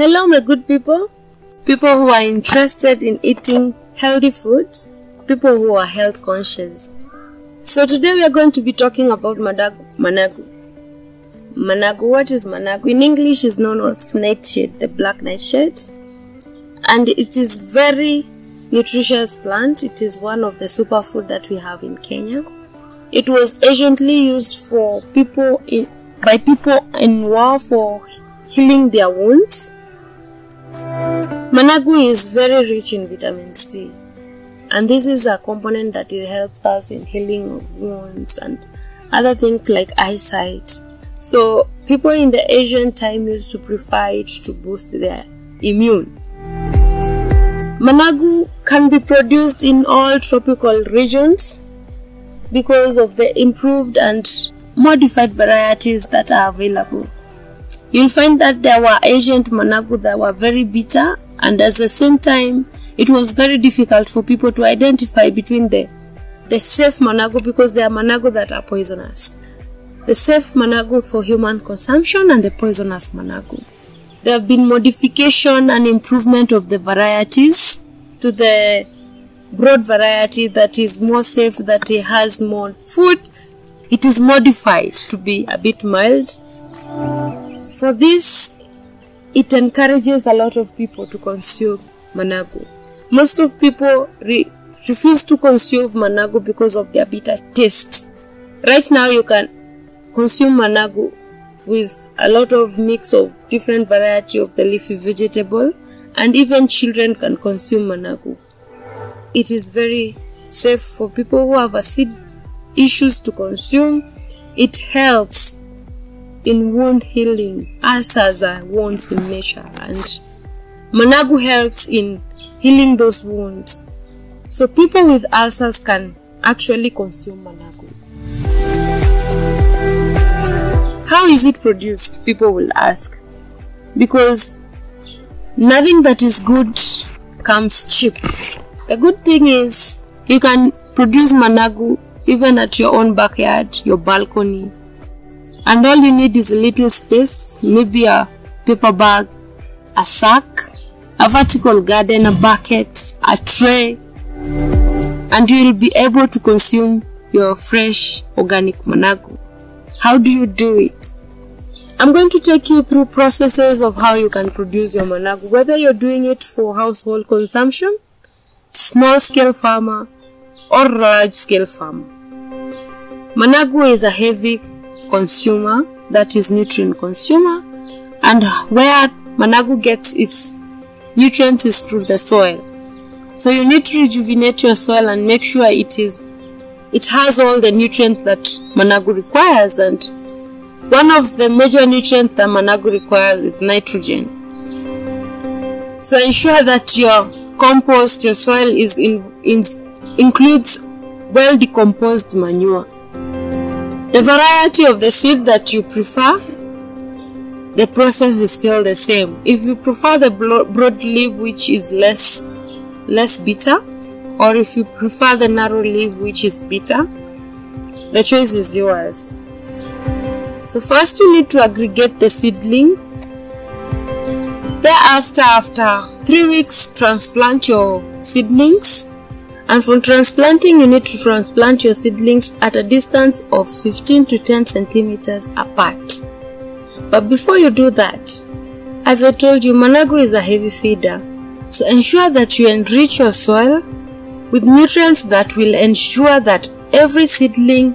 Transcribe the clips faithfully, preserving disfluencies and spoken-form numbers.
Hello my good people, people who are interested in eating healthy foods, people who are health conscious. So today we are going to be talking about Managu. Managu. Managu, what is Managu? In English is known as nightshade, the black nightshade. And it is very nutritious plant. It is one of the superfood that we have in Kenya. It was anciently used for people in, by people in war for healing their wounds. Managu is very rich in vitamin C, and this is a component that it helps us in healing of wounds and other things like eyesight. So people in the ancient time used to prefer it to boost their immune. Managu can be produced in all tropical regions because of the improved and modified varieties that are available. You'll find that there were ancient Managu that were very bitter, and at the same time it was very difficult for people to identify between the, the safe Managu, because there are Managu that are poisonous. The safe Managu for human consumption and the poisonous Managu. There have been modification and improvement of the varieties to the broad variety that is more safe, that it has more food. It is modified to be a bit mild. For this, it encourages a lot of people to consume Managu. Most of people re refuse to consume Managu because of their bitter taste. Right now you can consume Managu with a lot of mix of different variety of the leafy vegetable, and even children can consume Managu. It is very safe for people who have acid issues to consume. It helps in wound healing, as as our wounds in nature, and Managu helps in healing those wounds. So people with ulcers can actually consume Managu. How is it produced, people will ask, because nothing that is good comes cheap. The good thing is you can produce Managu even at your own backyard, your balcony, and all you need is a little space, maybe a paper bag, a sack, a vertical garden, a bucket, a tray, and you will be able to consume your fresh organic Managu. How do you do it? I'm going to take you through processes of how you can produce your Managu, whether you're doing it for household consumption, small scale farmer, or large scale farmer. Managu is a heavy consumer, that is nutrient consumer, and where Managu gets its nutrients is through the soil. So you need to rejuvenate your soil and make sure it is it has all the nutrients that Managu requires, and one of the major nutrients that Managu requires is nitrogen. So ensure that your compost, your soil is in, in includes well decomposed manure. The variety of the seed that you prefer, the process is still the same. If you prefer the broad leaf, which is less less bitter, or if you prefer the narrow leaf, which is bitter, the choice is yours. So first you need to aggregate the seedlings. Thereafter, after three weeks, transplant your seedlings. And from transplanting, you need to transplant your seedlings at a distance of fifteen to ten centimeters apart. But before you do that, as I told you, Managu is a heavy feeder. So ensure that you enrich your soil with nutrients that will ensure that every seedling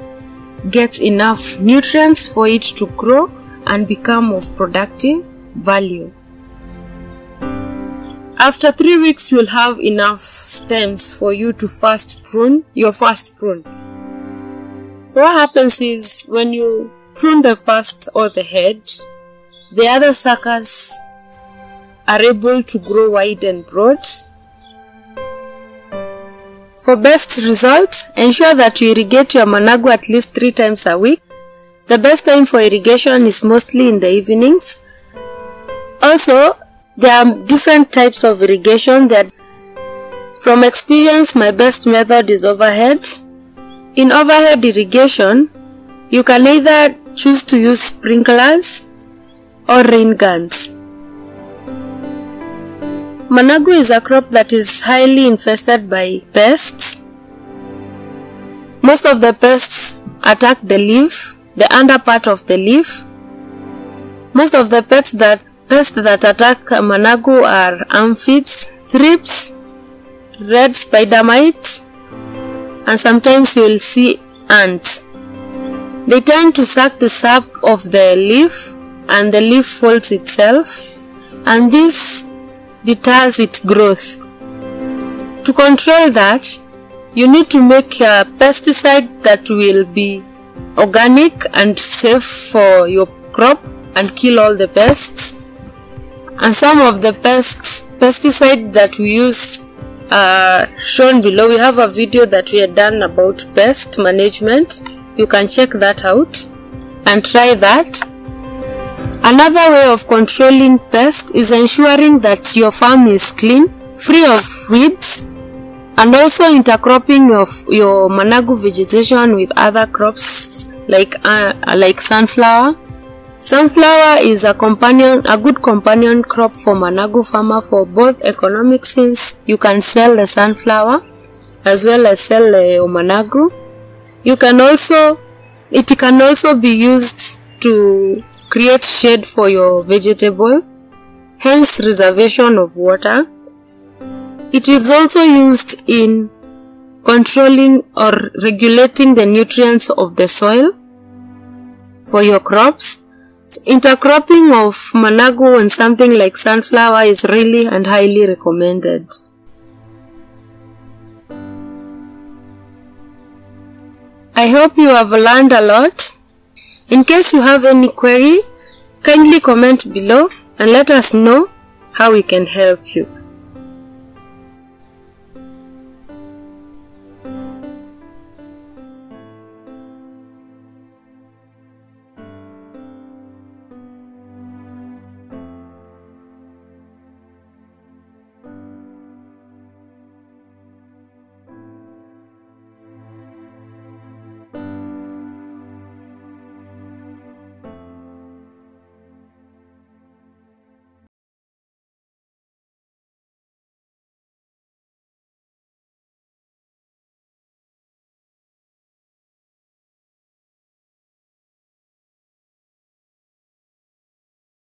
gets enough nutrients for it to grow and become of productive value. After three weeks, you'll have enough stems for you to first prune your first prune. So what happens is, when you prune the first or the head, the other suckers are able to grow wide and broad. For best results, ensure that you irrigate your Managu at least three times a week. The best time for irrigation is mostly in the evenings. Also, there are different types of irrigation. That, from experience, my best method is overhead. In overhead irrigation, you can either choose to use sprinklers or rain guns. Managu is a crop that is highly infested by pests. Most of the pests attack the leaf, the under part of the leaf. Most of the pests that pests that attack managu are aphids, thrips, red spider mites, and sometimes you will see ants. They tend to suck the sap of the leaf, and the leaf folds itself, and this deters its growth. To control that, you need to make a pesticide that will be organic and safe for your crop and kill all the pests. And some of the pests pesticide that we use are shown below. We have a video that we had done about pest management. You can check that out and try that. Another way of controlling pests is ensuring that your farm is clean, free of weeds, and also intercropping of your managu vegetation with other crops like uh, like sunflower. Sunflower is a companion, a good companion crop for managu farmer for both economic, since you can sell the sunflower as well as sell the managu. You can also, it can also be used to create shade for your vegetable, hence reservation of water. It is also used in controlling or regulating the nutrients of the soil for your crops. Intercropping of managu and something like sunflower is really and highly recommended. I hope you have learned a lot. In case you have any query, kindly comment below and let us know how we can help you.